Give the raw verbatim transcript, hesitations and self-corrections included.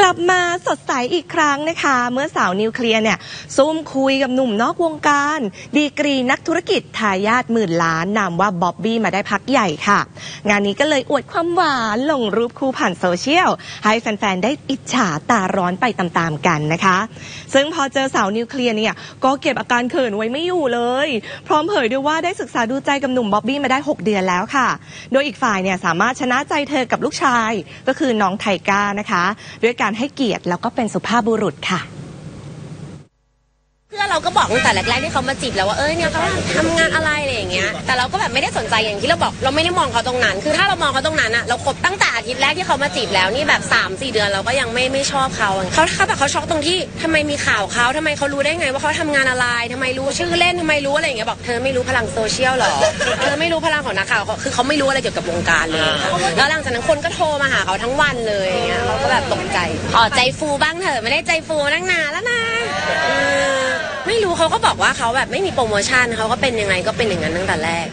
กลับมาสดใสอีกครั้งนะคะเมื่อสาวนิวเคลียร์เนี่ยซุ่มคุยกับหนุ่มนอกวงการดีกรีนักธุรกิจทายาทหมื่นล้านนามว่าบ๊อบบี้มาได้พักใหญ่ค่ะงานนี้ก็เลยอวดความหวานลงรูปคู่ผ่านโซเชียลให้แฟนๆได้อิจฉาตาร้อนไปตามๆกันนะคะซึ่งพอเจอสาวนิวเคลียร์เนี่ยก็เก็บอาการเขินไว้ไม่อยู่เลยพร้อมเผยด้วยว่าได้ศึกษาดูใจกับหนุ่มบ๊อบบี้มาได้หกเดือนแล้วค่ะโดยอีกฝ่ายเนี่ยสามารถชนะใจเธอกับลูกชายก็คือน้องไทก้านะคะด้วยการให้เกียรติแล้วก็เป็นสุภาพบุรุษค่ะเพื่อเราก็บอกตั้งแต่แรกๆที่เขามาจีบแล้วว่าเอ้ยเนี่ยเขาทำงานอะไรอะไรอย่างเงี้ยแต่เราก็แบบไม่ได้สนใจอย่างที่เราบอกเราไม่ได้มองเขาตรงนั้นคือถ้าเรามองเขาตรงนั้นอะเราคบตั้งแต่อาทิตย์แรกที่เขามาจีบแล้วนี่แบบสามสี่เดือนเราก็ยังไม่ไม่ชอบเขาเขาเขาแบบเขาช็อกตรงที่ทำไมมีข่าวเขาทำไมเขารู้ได้ไงว่าเขาทำงานอะไรทำไมรู้ชื่อเล่นทำไมรู้อะไรอย่างเงี้ยบอกเธอไม่รู้พลังโซเชียลหรอเธอไม่รู้พลังของนักข่าวคือเขาไม่รู้อะไรเกี่ยวกับวงการเลยแล้วหลังจากนั้นคนก็โทรมาหาเขาทั้งวันเลยอย่างเงี้ยเราก็แบบตกใจอ๋อใจฟูบ้างเถอะไม่ได้ใจฟูนั่งนานแล้วนะไม่รู้เขาก็บอกว่าเขาแบบไม่มีโปรโมชั่นเขาก็เป็นยังไงก็เป็นอย่างนั้นตั้งแต่แรก